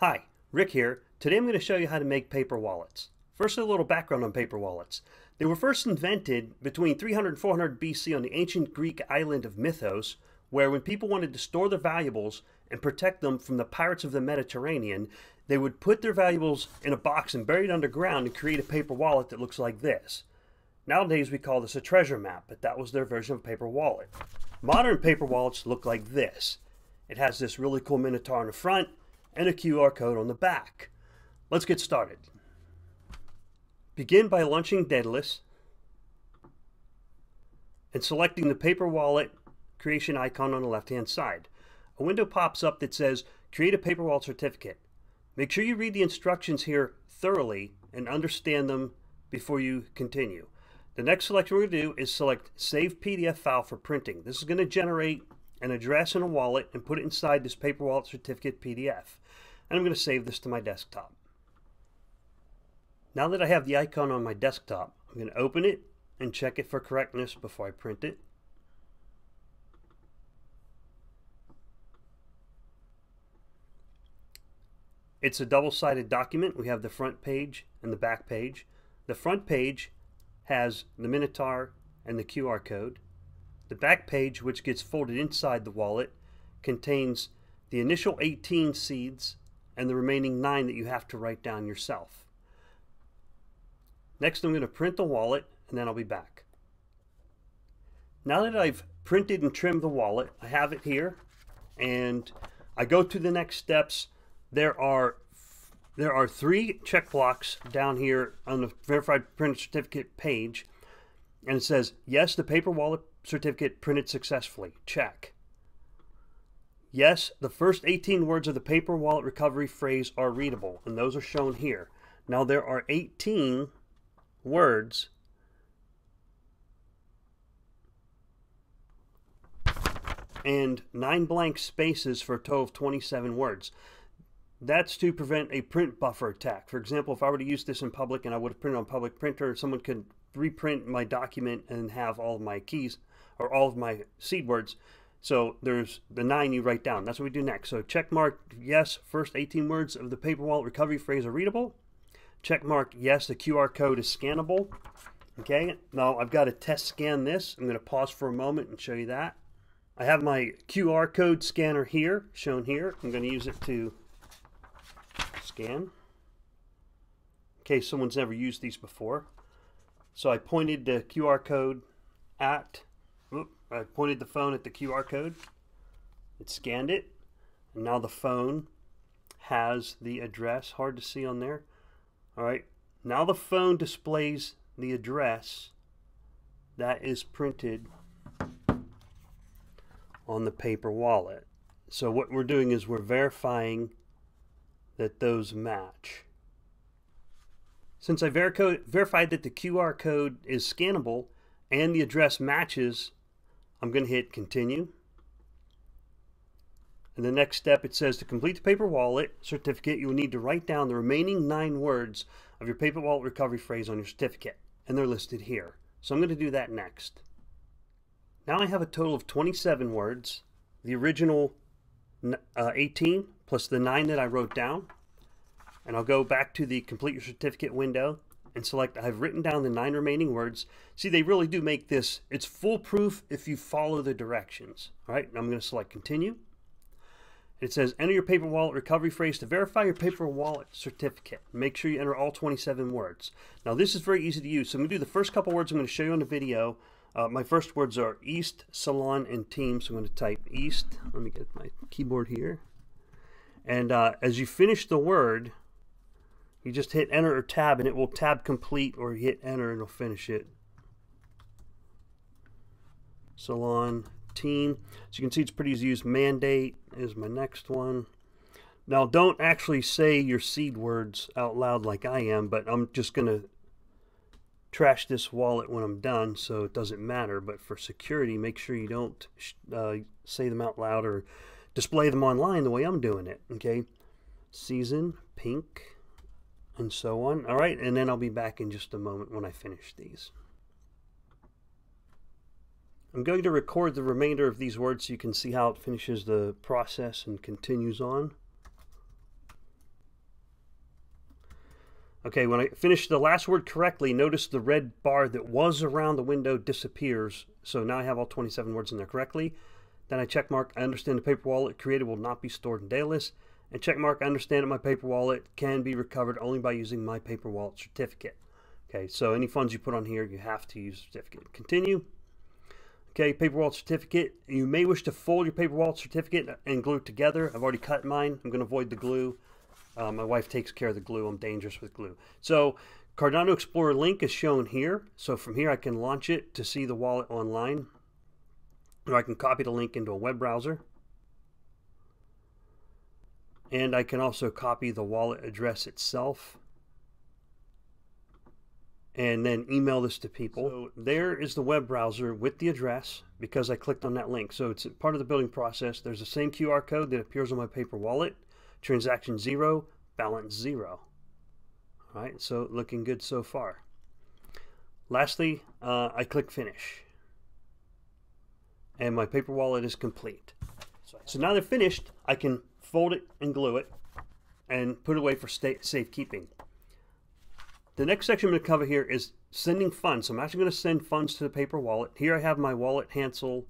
Hi, Rick here. Today I'm going to show you how to make paper wallets. First, a little background on paper wallets. They were first invented between 300 and 400 BC on the ancient Greek island of Mythos, where when people wanted to store their valuables and protect them from the pirates of the Mediterranean, they would put their valuables in a box and bury it underground and create a paper wallet that looks like this. Nowadays we call this a treasure map, but that was their version of a paper wallet. Modern paper wallets look like this. It has this really cool minotaur in the front, and a QR code on the back. Let's get started. Begin by launching Daedalus and selecting the paper wallet creation icon on the left-hand side. A window pops up that says, create a paper wallet certificate. Make sure you read the instructions here thoroughly and understand them before you continue. The next selection we're going to do is select Save PDF File for printing. This is going to generate an address in a wallet and put it inside this paper wallet certificate PDF. And I'm going to save this to my desktop. Now that I have the icon on my desktop, I'm going to open it and check it for correctness before I print it. It's a double-sided document. We have the front page and the back page. The front page has the Minotaur and the QR code. The back page, which gets folded inside the wallet, contains the initial 18 seeds and the remaining 9 that you have to write down yourself. Next, I'm going to print the wallet, and then I'll be back. Now that I've printed and trimmed the wallet, I have it here, and I go to the next steps. There are 3 check blocks down here on the verified printed certificate page, and it says, yes, the paper wallet certificate printed successfully. Check. Yes, the first 18 words of the paper wallet recovery phrase are readable, and those are shown here. Now there are 18 words and 9 blank spaces for a total of 27 words. That's to prevent a print buffer attack. For example, if I were to use this in public and I would have printed on a public printer, someone could reprint my document and have all of my keys or all of my seed words. So there's the 9 you write down. That's what we do next. So check mark yes, first 18 words of the paper wallet recovery phrase are readable. Check mark yes, the QR code is scannable. Okay, now I've got to test scan this. I'm going to pause for a moment and show you that. I have my QR code scanner here, shown here. I'm going to use it to scan. In case someone's never used these before. So I pointed the QR code at, I pointed the phone at the QR code, it scanned it, and now the phone has the address, hard to see on there. Alright, now the phone displays the address that is printed on the paper wallet. So what we're doing is we're verifying that those match. Since I verified that the QR code is scannable and the address matches, I'm going to hit continue. And the next step, it says to complete the paper wallet certificate, you will need to write down the remaining 9 words of your paper wallet recovery phrase on your certificate, and they're listed here. So I'm going to do that next. Now I have a total of 27 words, the original 18 plus the 9 that I wrote down. And I'll go back to the complete your certificate window and select I've written down the 9 remaining words. See, they really do make this, it's foolproof if you follow the directions. All right, I'm going to select continue. It says enter your paper wallet recovery phrase to verify your paper wallet certificate. Make sure you enter all 27 words. Now this is very easy to use. So I'm going to do the first couple words I'm going to show you on the video. My first words are East, Salon, and Team. So I'm going to type East. Let me get my keyboard here. And as you finish the word, you just hit enter or tab and it will tab complete, or you hit enter and it'll finish it. Salon, team. So you can see it's pretty easy to use. Mandate is my next one. Now don't actually say your seed words out loud like I am, but I'm just going to trash this wallet when I'm done, so it doesn't matter. But for security, make sure you don't say them out loud or display them online the way I'm doing it. Okay. Season, pink, and so on. All right, and then I'll be back in just a moment when I finish these. I'm going to record the remainder of these words so you can see how it finishes the process and continues on. Okay, when I finish the last word correctly, notice the red bar that was around the window disappears. So now I have all 27 words in there correctly. Then I check mark, I understand the paper wallet created will not be stored in Daedalus. And check mark, I understand that my paper wallet can be recovered only by using my paper wallet certificate. Okay, so any funds you put on here, you have to use certificate. Continue. Okay, paper wallet certificate. You may wish to fold your paper wallet certificate and glue it together. I've already cut mine. I'm going to avoid the glue. My wife takes care of the glue. I'm dangerous with glue. So Cardano Explorer link is shown here. So from here I can launch it to see the wallet online. Or I can copy the link into a web browser. And I can also copy the wallet address itself. And then email this to people. So there is the web browser with the address because I clicked on that link. So it's part of the building process. There's the same QR code that appears on my paper wallet. Transaction 0, balance 0. All right, so looking good so far. Lastly, I click finish. And my paper wallet is complete. So now they're finished, I can fold it and glue it and put it away for safekeeping. The next section I'm going to cover here is sending funds. So I'm actually going to send funds to the paper wallet. Here I have my wallet Hansel.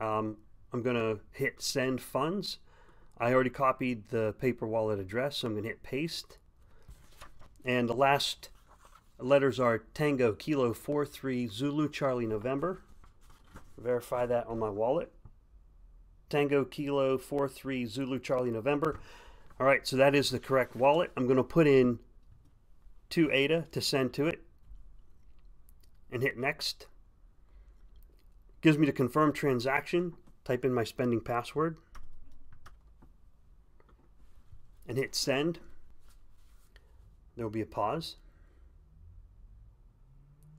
I'm going to hit send funds. I already copied the paper wallet address, so I'm going to hit paste. And the last letters are Tango Kilo 43 Zulu Charlie November. Verify that on my wallet. Tango Kilo 43 Zulu Charlie November. All right, so that is the correct wallet. I'm going to put in to Ada to send to it and hit next. Gives me the confirm transaction. Type in my spending password and hit send. There will be a pause.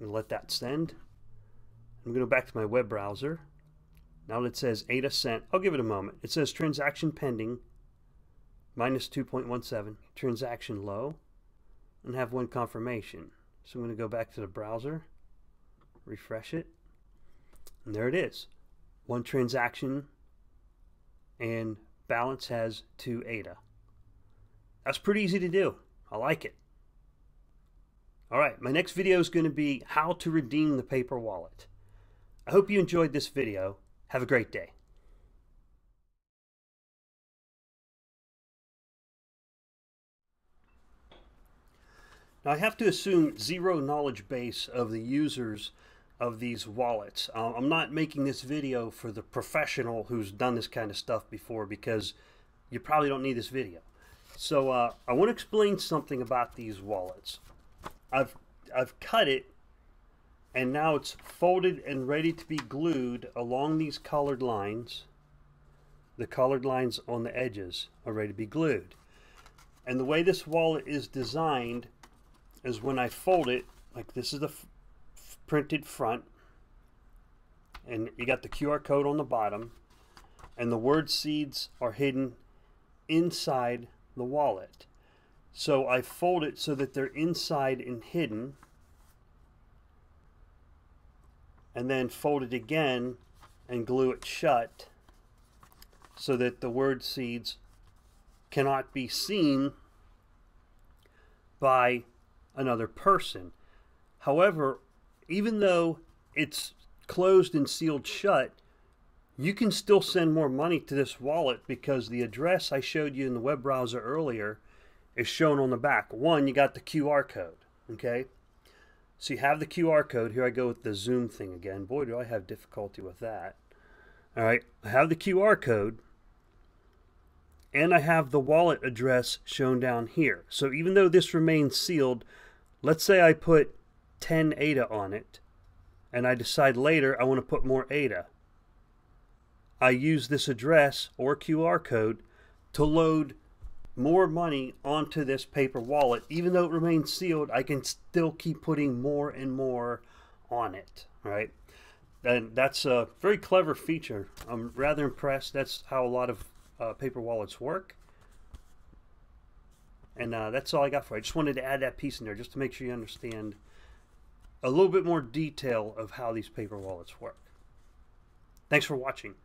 I'm going to let that send. I'm going to go back to my web browser. Now that it says Ada sent, I'll give it a moment. It says transaction pending, minus 2.17, transaction low, and have one confirmation. So I'm going to go back to the browser, refresh it, and there it is. One transaction and balance has 2 ADA. That's pretty easy to do. I like it. All right, my next video is going to be how to redeem the paper wallet. I hope you enjoyed this video. Have a great day. Now I have to assume zero knowledge base of the users of these wallets. I'm not making this video for the professional who's done this kind of stuff before because you probably don't need this video. So I want to explain something about these wallets. I've cut it and now it's folded and ready to be glued along these colored lines. The colored lines on the edges are ready to be glued. And the way this wallet is designed is when I fold it, like this is the printed front, and you got the QR code on the bottom, and the word seeds are hidden inside the wallet. So I fold it so that they're inside and hidden, and then fold it again and glue it shut so that the word seeds cannot be seen by another person. However, even though it's closed and sealed shut, you can still send more money to this wallet because the address I showed you in the web browser earlier is shown on the back. One, you got the QR code, okay? So you have the QR code. Here I go with the zoom thing again. Boy, do I have difficulty with that. All right, I have the QR code and I have the wallet address shown down here. So even though this remains sealed, let's say I put 10 ADA on it and I decide later I want to put more ADA. I use this address or QR code to load more money onto this paper wallet. Even though it remains sealed, I can still keep putting more and more on it, right? And that's a very clever feature. I'm rather impressed. That's how a lot of paper wallets work. And that's all I got for you. I just wanted to add that piece in there just to make sure you understand a little bit more detail of how these paper wallets work. Thanks for watching.